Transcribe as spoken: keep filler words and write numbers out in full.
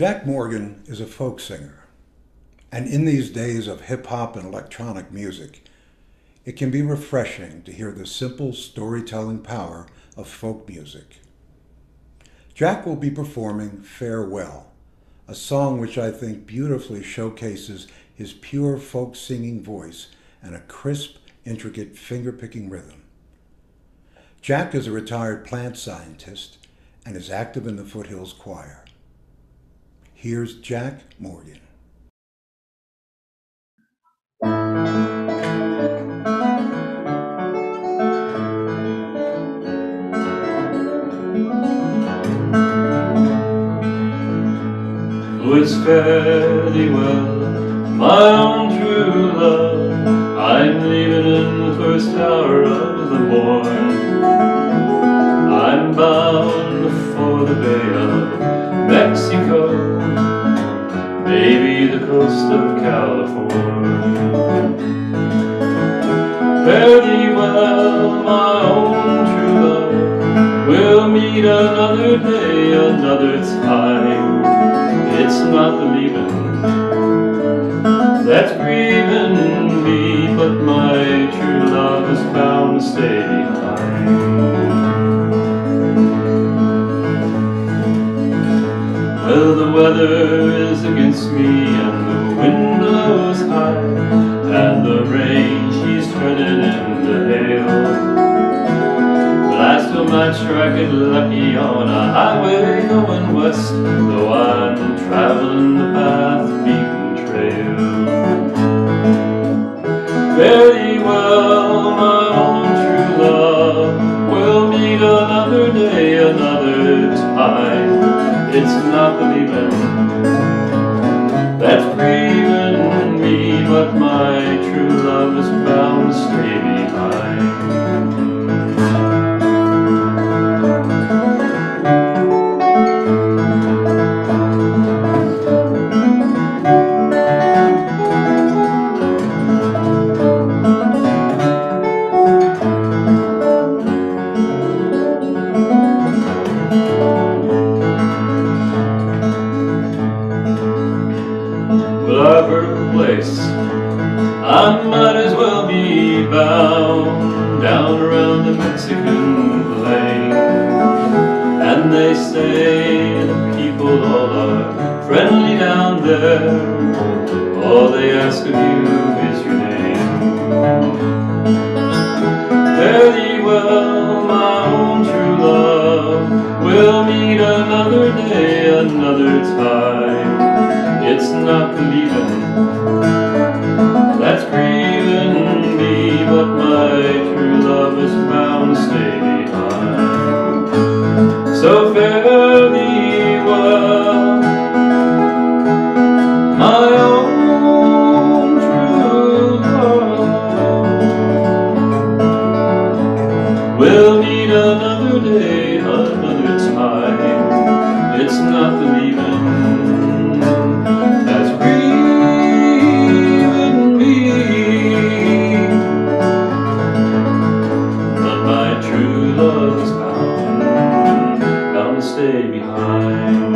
Jack Morgan is a folk singer, and in these days of hip-hop and electronic music, it can be refreshing to hear the simple storytelling power of folk music. Jack will be performing Farewell, a song which I think beautifully showcases his pure folk singing voice and a crisp, intricate finger-picking rhythm. Jack is a retired plant scientist and is active in the Foothills Choir. Here's Jack Morgan. It's fare thee well, my own true love, I'm leaving in the first hour of the morn. I'm bound for the Bay of Mexico, maybe the coast of California. Fare thee well, my own true love, we'll meet another day, another time. It's not the leaving that's grieving me, but my true love is bound to stay behind. Well, the weather is against me and the wind blows high, and the rain she's turning into hail. But I still might strike it lucky on a highway going west, though I'm traveling the path beaten trail. Fare thee well, my own true love, we'll meet another day, another time. It's not the leaving that's grieving me, but my true love is bound to stay behind. I might as well be bound down around the Mexican plain. And they say the people all are friendly down there, all they ask of you is your name. Fare thee well, my own true love, we'll meet another day, another time. It's not the leaving that's grieving me, but my true love is bound to stay behind. So fare thee well, my own true love, we'll meet another day, another time. It's not the leaving that's grieving. Stay behind.